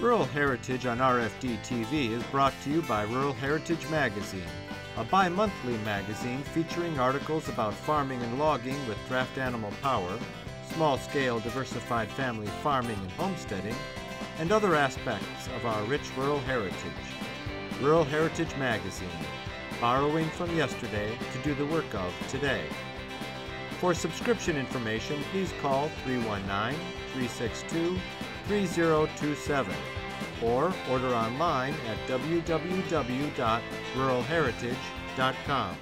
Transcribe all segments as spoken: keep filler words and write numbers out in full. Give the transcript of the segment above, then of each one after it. Rural Heritage on R F D T V is brought to you by Rural Heritage Magazine, a bi-monthly magazine featuring articles about farming and logging with draft animal power, small-scale diversified family farming and homesteading, and other aspects of our rich rural heritage. Rural Heritage Magazine, borrowing from yesterday to do the work of today. For subscription information, please call three one nine, three six two, three zero two seven or order online at w w w dot rural heritage dot com.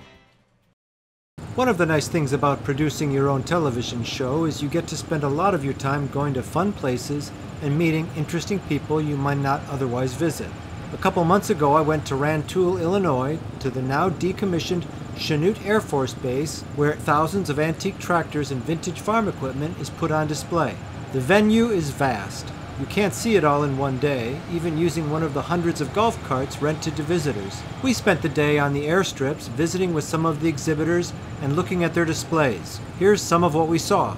One of the nice things about producing your own television show is you get to spend a lot of your time going to fun places and meeting interesting people you might not otherwise visit. A couple months ago, I went to Rantoul, Illinois, to the now decommissioned Chanute Air Force Base, where thousands of antique tractors and vintage farm equipment is put on display. The venue is vast. You can't see it all in one day, even using one of the hundreds of golf carts rented to visitors. We spent the day on the airstrips, visiting with some of the exhibitors and looking at their displays. Here's some of what we saw.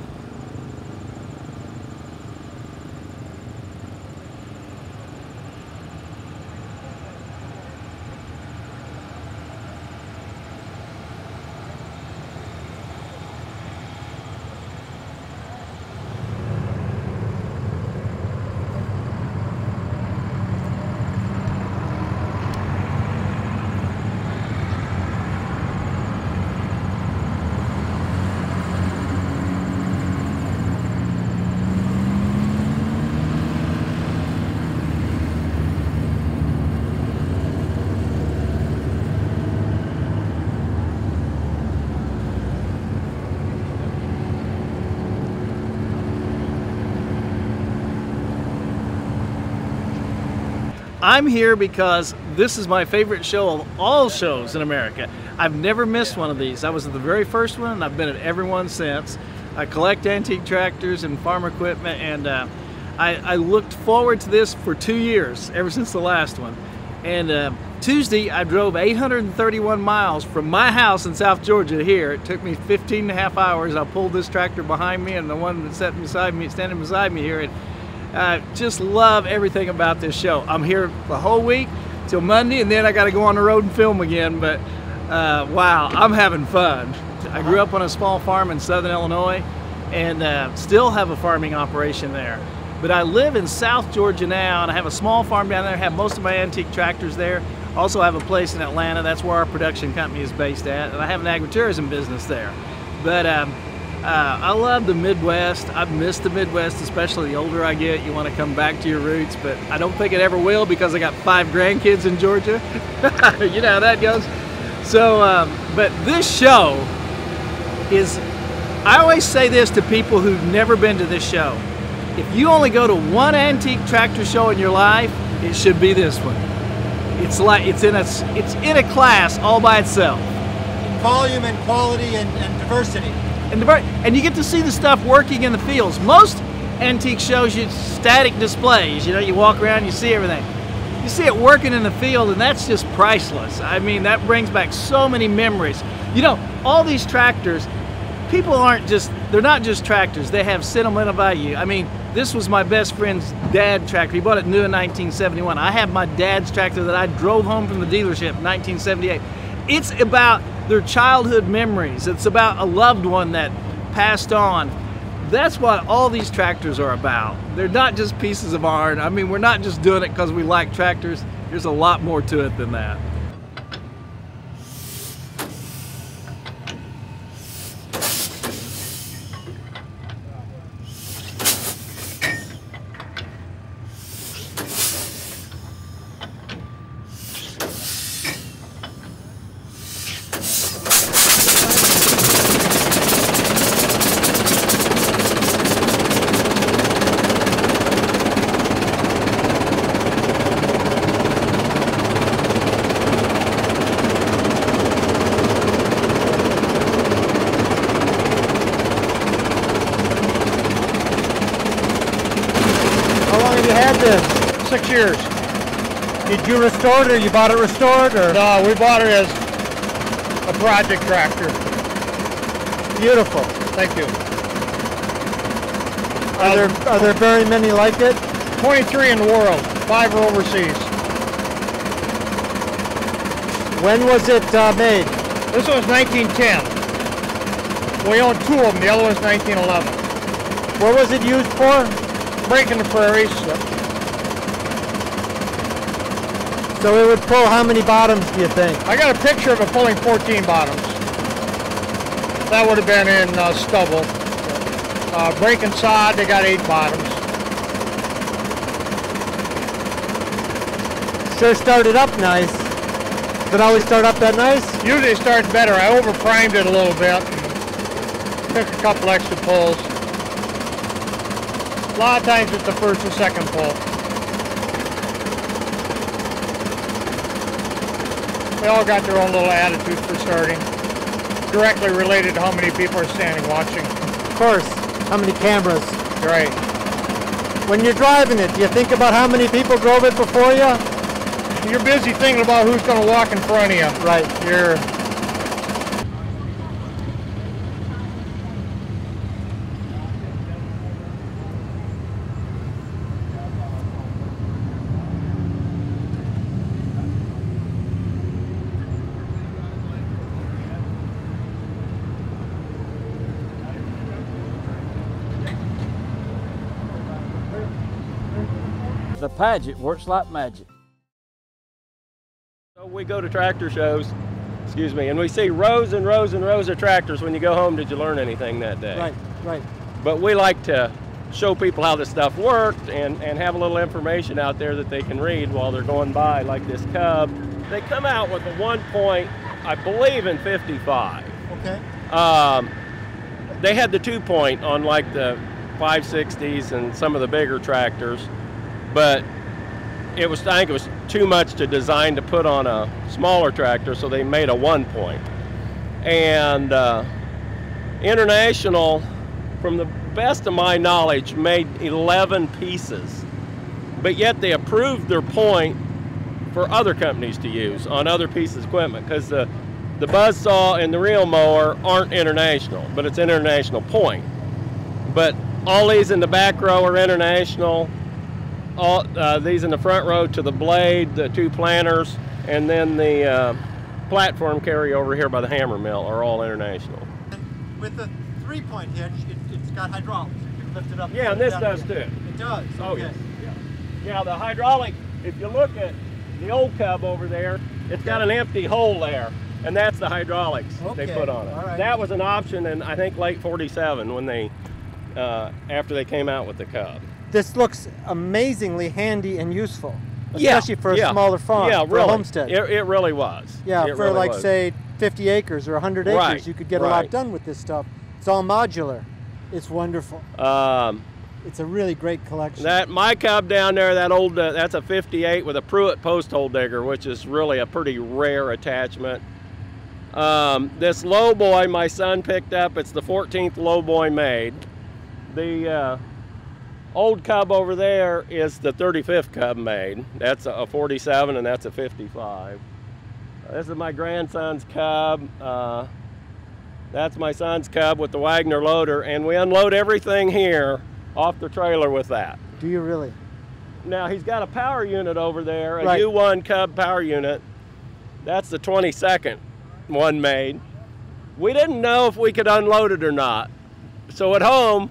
I'm here because this is my favorite show of all shows in America. I've never missed one of these. I was at the very first one and I've been at every one since. I collect antique tractors and farm equipment, and uh, I, I looked forward to this for two years, ever since the last one. And uh, Tuesday I drove eight hundred thirty-one miles from my house in South Georgia here. It took me fifteen and a half hours. I pulled this tractor behind me and the one that's sat beside me, standing beside me here. And, I uh, just love everything about this show. I'm here the whole week till Monday, and then I got to go on the road and film again, but uh, wow, I'm having fun. I grew up on a small farm in southern Illinois and uh, still have a farming operation there. But I live in South Georgia now, and I have a small farm down there. I have most of my antique tractors there. Also have a place in Atlanta. That's where our production company is based at, and I have an agritourism business there. But um, Uh, I love the Midwest. I've missed the Midwest, especially the older I get. You want to come back to your roots, but I don't think it ever will because I got five grandkids in Georgia. You know how that goes. So, um, but this show is, I always say this to people who've never been to this show. If you only go to one antique tractor show in your life, it should be this one. It's like, it's in a, it's in a class all by itself. Volume and quality and, and diversity. And you get to see the stuff working in the fields. Most antique shows you static displays. You know, you walk around, you see everything. You see it working in the field, and that's just priceless. I mean, that brings back so many memories. You know, all these tractors, people aren't just, they're not just tractors. They have sentimental value. I mean, this was my best friend's dad's tractor. He bought it new in nineteen seventy-one. I have my dad's tractor that I drove home from the dealership in nineteen seventy-eight. It's about their childhood memories. It's about a loved one that passed on. That's what all these tractors are about. They're not just pieces of iron. I mean, we're not just doing it because we like tractors. There's a lot more to it than that. Six years. Did you restore it, or you bought it restored, or? No, we bought it as a project tractor. Beautiful. Thank you. Are um, there are there very many like it? twenty-three in the world, five are overseas. When was it uh, made? This one was nineteen ten. We own two of them, the other one's nineteen eleven. What was it used for? Breaking the prairies. Yep. So it would pull how many bottoms, do you think? I got a picture of it pulling fourteen bottoms. That would have been in uh, stubble. Uh, breaking sod, they got eight bottoms. So it started up nice. Did it always start up that nice? Usually it starts better. I overprimed it a little bit. Took a couple extra pulls. A lot of times it's the first and second pull. They all got their own little attitude for starting. Directly related to how many people are standing watching. Of course. How many cameras? Right. When you're driving it, do you think about how many people drove it before you? You're busy thinking about who's going to walk in front of you. Right. You're... The Paget works like magic. So we go to tractor shows, excuse me, and we see rows and rows and rows of tractors. When you go home, did you learn anything that day? Right, right. But we like to show people how this stuff worked and, and have a little information out there that they can read while they're going by, like this Cub. They come out with a one point, I believe in fifty-five. Okay. Um, they had the two point on like the five sixties and some of the bigger tractors. But it was, I think it was too much to design to put on a smaller tractor, so they made a one point. And uh, International, from the best of my knowledge, made eleven pieces. But yet they approved their point for other companies to use on other pieces of equipment, because the, the buzzsaw and the reel mower aren't International, but it's International point. But all these in the back row are International. All, uh, these in the front row to the blade, the two planters, and then the uh, platform carry over here by the hammer mill are all International. With the three-point hitch, it, it's got hydraulics. You can lift it up. Yeah, and this does too. It does. Oh okay. Yes. Yeah. Yeah, the hydraulic. If you look at the old Cub over there, it's got an empty hole there, and that's the hydraulics okay. They put on it. All right. That was an option in I think late forty-seven when they uh, after they came out with the Cub. This looks amazingly handy and useful, especially yeah, for a yeah, smaller farm, yeah, for really. A homestead. It, it really was. Yeah, it for really like was. Say fifty acres or one hundred acres, right, you could get right. a lot done with this stuff. It's all modular. It's wonderful. Um, it's a really great collection. That my Cub down there, that old, uh, that's a fifty-eight with a Pruitt post hole digger, which is really a pretty rare attachment. Um, this lowboy my son picked up. It's the fourteenth lowboy made. The uh, old Cub over there is the thirty-fifth Cub made. That's a forty-seven and that's a fifty-five. Uh, this is my grandson's Cub. Uh, that's my son's Cub with the Wagner loader, and we unload everything here off the trailer with that. Do you really? Now he's got a power unit over there, a right. U one Cub power unit. That's the twenty-second one made. We didn't know if we could unload it or not. So at home,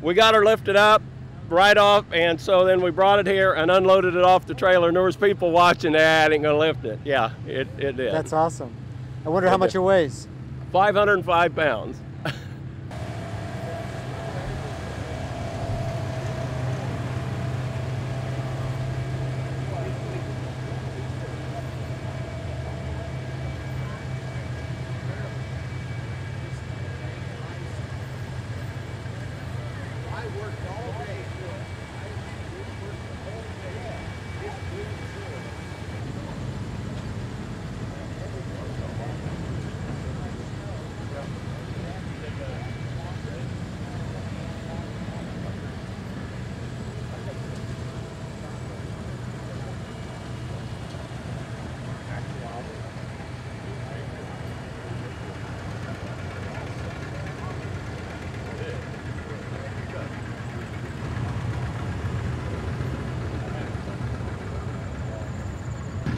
we got her lifted up, right off, and so then we brought it here and unloaded it off the trailer, and there was people watching, ah, it ain't gonna lift it. Yeah, it, it did. That's awesome. I wonder how much it weighs. five hundred and five pounds.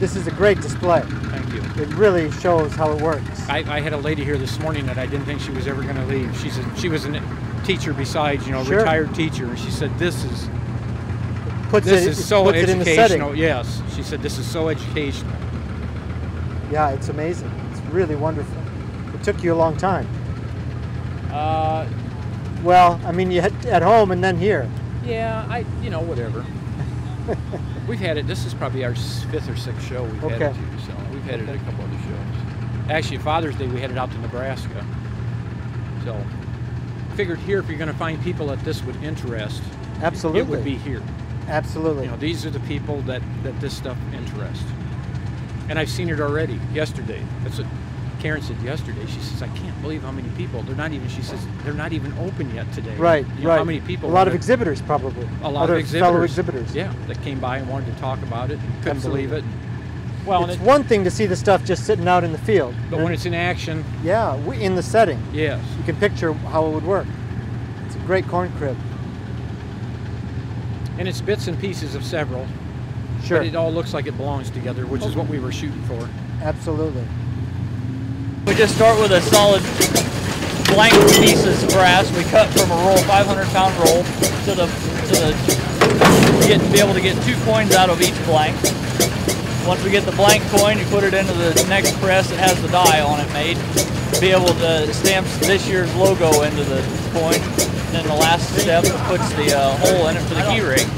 This is a great display. Thank you. It really shows how it works. I, I had a lady here this morning that I didn't think she was ever going to leave. She's a, she was a teacher besides, you know, sure. retired teacher, and she said, this is, puts this it, is so puts educational. It in the yes. She said, this is so educational. Yeah, it's amazing. It's really wonderful. It took you a long time. Uh, well, I mean, you had at home and then here. Yeah, I, you know, whatever. We've had it, this is probably our fifth or sixth show we've okay. had it to, so we've had okay. it at a couple other shows. Actually, Father's Day, we headed out to Nebraska. So, figured here, if you're going to find people that this would interest, absolutely, it would be here. Absolutely. You know, these are the people that, that this stuff interests. And I've seen it already, yesterday. That's what Karen said yesterday. She says, I can't believe how many people, they're not even, she says, they're not even open yet today. Right, you know, right. How many people? A lot of exhibitors, probably. A lot Other of exhibitors. Fellow exhibitors. Yeah, that came by and wanted to talk about it and couldn't Absolutely. believe it. Well, it's it, one thing to see the stuff just sitting out in the field. But and when it's in action. Yeah, in the setting. Yes. You can picture how it would work. It's a great corn crib. And it's bits and pieces of several. Sure. But it all looks like it belongs together, which is what we were shooting for. Absolutely. We just start with a solid blank pieces of brass. We cut from a roll, five hundred pound roll, to the to the get be able to get two coins out of each blank. Once we get the blank coin, you put it into the next press that has the die on it made. Be able to stamp this year's logo into the coin. Then the last step puts the uh, hole in it for the key ring.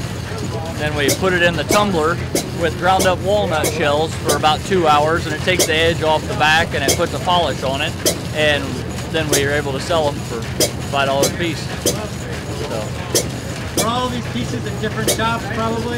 Then we put it in the tumbler with ground up walnut shells for about two hours, and it takes the edge off the back and it puts a polish on it, and then we are able to sell them for five dollars a piece. So. Are all these pieces in different shops probably?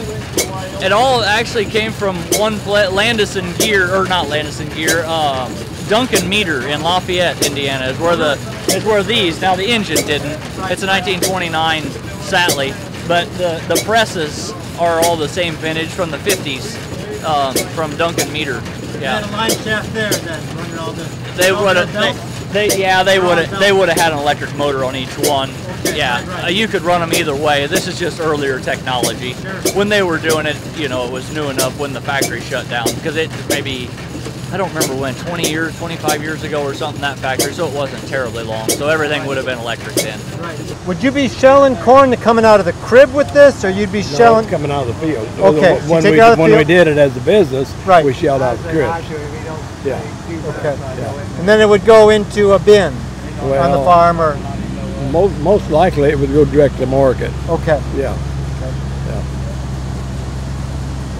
It all actually came from one Landison Gear, or not Landison Gear, um, Duncan Meader in Lafayette, Indiana is where, the, is where these, now the engine didn't, it's a nineteen twenty-nine Sattly, but the, the presses are all the same vintage from the fifties, um, from Duncan Meader. Yeah. Had a line shaft there then, running all this. They would have, they, they, yeah, they would have, they would have had an electric motor on each one. Okay, yeah, right, right. Uh, you could run them either way. This is just earlier technology. Sure. When they were doing it, you know, it was new enough when the factory shut down because it maybe, I don't remember when, twenty years, twenty-five years ago or something, that factory, so it wasn't terribly long. So everything would have been electric then. Would you be shelling corn coming out of the crib with this, or you'd be no, shelling? It's coming out of the field. Okay, so when, we, the when field? we did it as a business, right. we shelled out the crib. Yeah. Okay. Yeah. And then it would go into a bin well, on the farm, or? Most, most likely it would go direct to market. Okay. Yeah.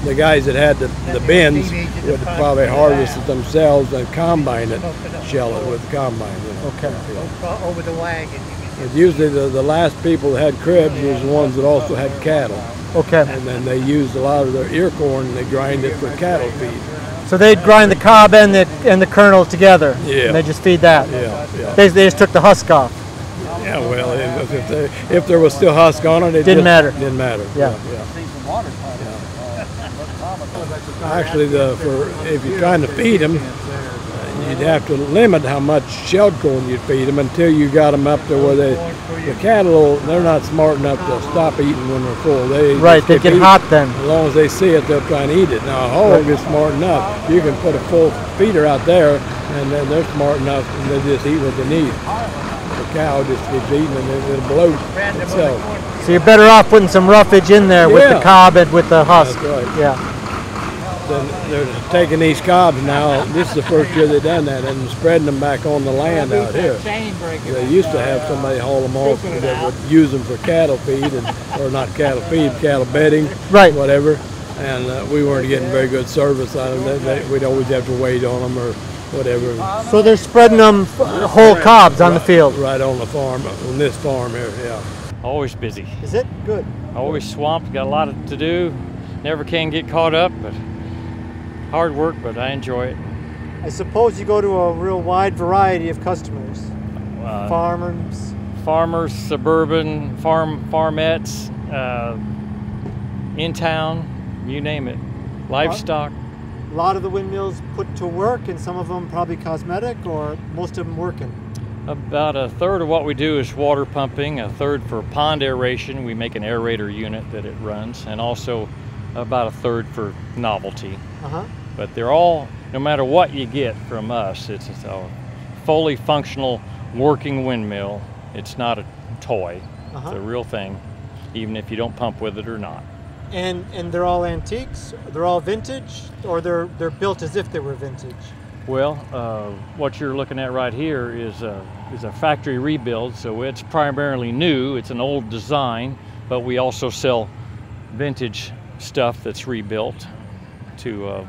The guys that had the, the bins would probably harvest it themselves and combine it, shell it with the combine. You know. Okay. Over the wagon. It's usually the, the last people that had cribs was the ones that also had cattle. Okay. And then they used a lot of their ear corn and they grind it for cattle feed. So they'd grind the cob and the and the kernel together. Yeah. And they just feed that. Yeah. yeah. They, they just took the husk off. Yeah. Well, if, if, they, if there was still husk on it, it didn't just, matter. Didn't matter. Yeah. Yeah. yeah. Actually, the, for if you're trying to feed them, you'd have to limit how much shelled corn you'd feed them until you got them up to where they, the cattle, they're not smart enough to stop eating when they're full. They right, they get hot then. As long as they see it, they'll try and eat it. Now, a hog is smart enough. You can put a full feeder out there, and then they're smart enough, and they just eat what they need. The cow just gets eaten, and it, it'll bloat itself. So you're better off putting some roughage in there with yeah. the cob and with the husk. That's right. Yeah. And they're taking these cobs now. This is the first year they've done that, and spreading them back on the land out here. They used to have somebody haul them off that would use them for cattle feed, and, or not cattle feed, cattle bedding, right? Whatever. And uh, we weren't getting very good service out of them. They, we'd always have to wait on them or whatever. So they're spreading them whole cobs on the field, right, right on the farm, on this farm here. Yeah. Always busy. Is it good? Always swamped. Got a lot to do. Never can get caught up, but. Hard work, but I enjoy it. I suppose you go to a real wide variety of customers. Uh, farmers, farmers, suburban, farm, farmettes, uh, in town, you name it. Livestock. A lot of the windmills put to work, and some of them probably cosmetic, or most of them working. About a third of what we do is water pumping. A third for pond aeration. We make an aerator unit that it runs, and also about a third for novelty. Uh-huh. But they're all, no matter what you get from us, it's a fully functional working windmill. It's not a toy. Uh-huh. It's a real thing, even if you don't pump with it or not. And and they're all antiques? They're all vintage? Or they're, they're built as if they were vintage? Well, uh, what you're looking at right here is a, is a factory rebuild, so it's primarily new. It's an old design, but we also sell vintage stuff that's rebuilt to uh,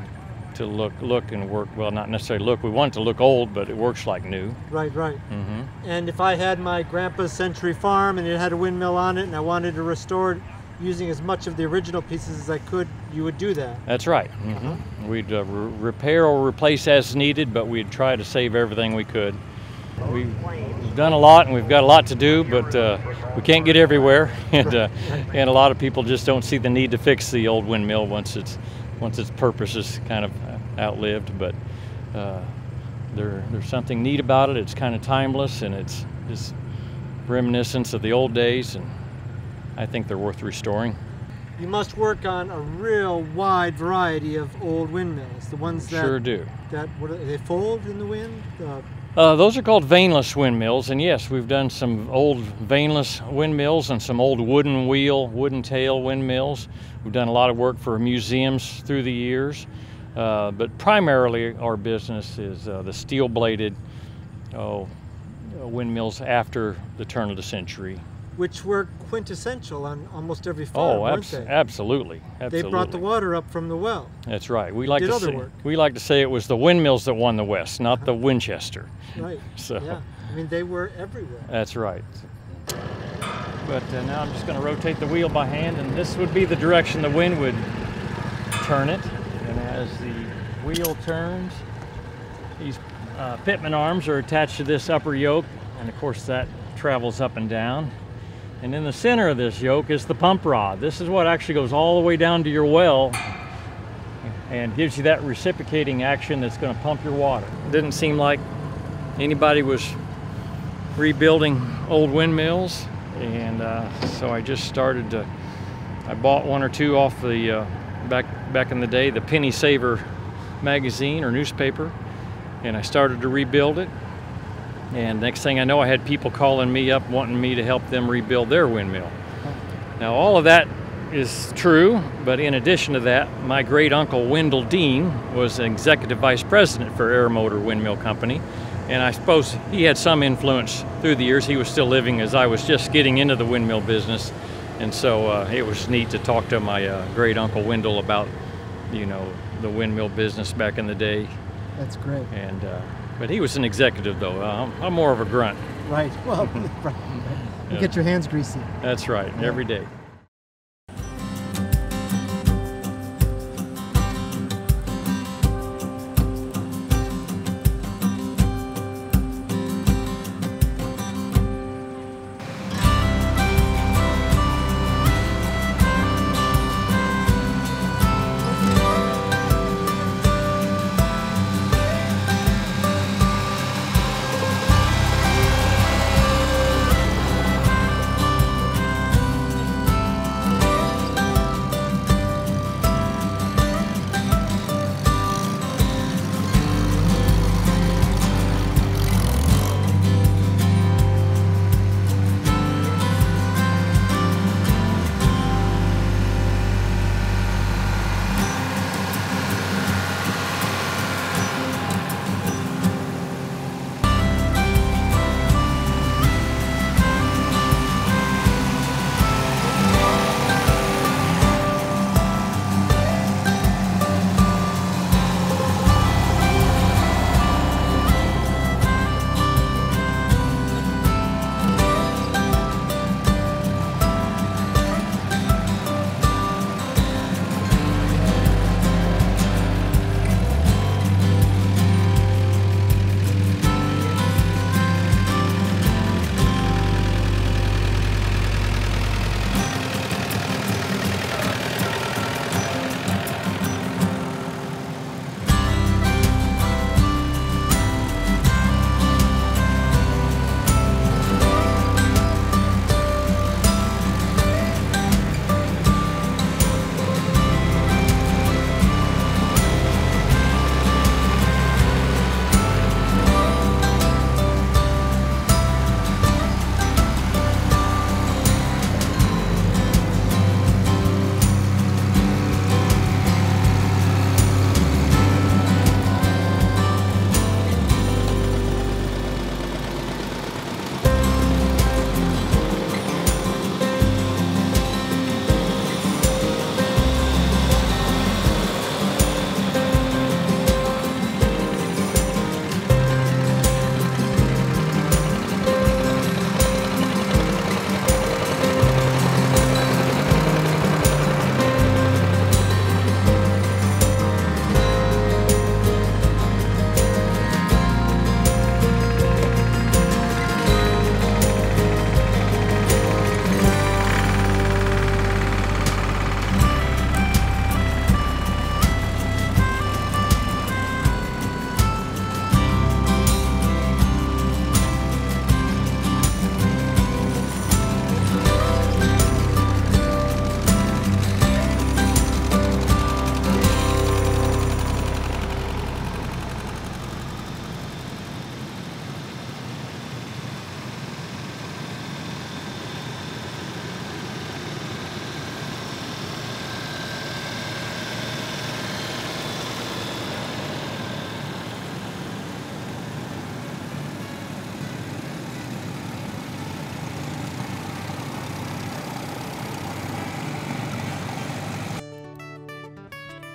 to look look and work. Well, not necessarily look. We want it to look old, but it works like new. Right, right. Mm-hmm. And if I had my grandpa's Century Farm and it had a windmill on it and I wanted to restore it using as much of the original pieces as I could, you would do that? That's right. Mm-hmm. Uh-huh. We'd uh, re repair or replace as needed, but we'd try to save everything we could. We've done a lot and we've got a lot to do, but uh, we can't get everywhere, and uh, and a lot of people just don't see the need to fix the old windmill once it's once its purpose is kind of outlived. But uh, there there's something neat about it. It's kind of timeless, and it's just reminiscence of the old days, and I think they're worth restoring. You must work on a real wide variety of old windmills. The ones that sure do. That what are they, fold in the wind? Uh, Uh, those are called veinless windmills, and yes, we've done some old veinless windmills and some old wooden wheel, wooden tail windmills. We've done a lot of work for museums through the years, uh, but primarily our business is uh, the steel-bladed oh, windmills after the turn of the century. Which were quintessential on almost every farm, oh, weren't they? Absolutely, absolutely. They brought the water up from the well. That's right. We like, to say, we like to say it was the windmills that won the West, not uh-huh. the Winchester. Right, so, yeah. I mean, they were everywhere. That's right. But uh, now I'm just going to rotate the wheel by hand, and this would be the direction the wind would turn it. And as the wheel turns, these uh, pitman arms are attached to this upper yoke, and of course that travels up and down. And in the center of this yoke is the pump rod. This is what actually goes all the way down to your well and gives you that reciprocating action that's going to pump your water. It didn't seem like anybody was rebuilding old windmills, and uh, so I just started to, I bought one or two off the, uh, back, back in the day, the Penny Saver magazine or newspaper, and I started to rebuild it. And next thing I know, I had people calling me up wanting me to help them rebuild their windmill. Now, all of that is true, but in addition to that, my great uncle Wendell Dean was an executive vice president for Aeromotor Windmill Company, and I suppose he had some influence through the years. He was still living as I was just getting into the windmill business, and so uh, it was neat to talk to my uh, great uncle Wendell about, you know, the windmill business back in the day. That's great. And. Uh, But he was an executive, though. Uh, I'm more of a grunt. Right. Well, you get your hands greasy. That's right, yeah. Every day.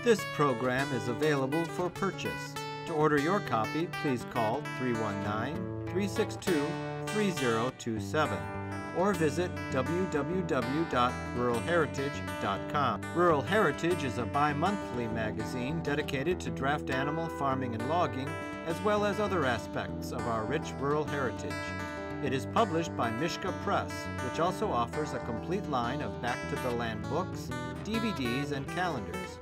This program is available for purchase. To order your copy, please call three one nine, three six two, three zero two seven or visit w w w dot rural heritage dot com. Rural Heritage is a bi-monthly magazine dedicated to draft animal farming and logging, as well as other aspects of our rich rural heritage. It is published by Mishka Press, which also offers a complete line of back-to-the-land books, D V Ds, and calendars.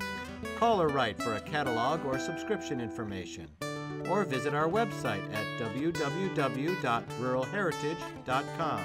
Call or write for a catalog or subscription information, or visit our website at w w w dot rural heritage dot com.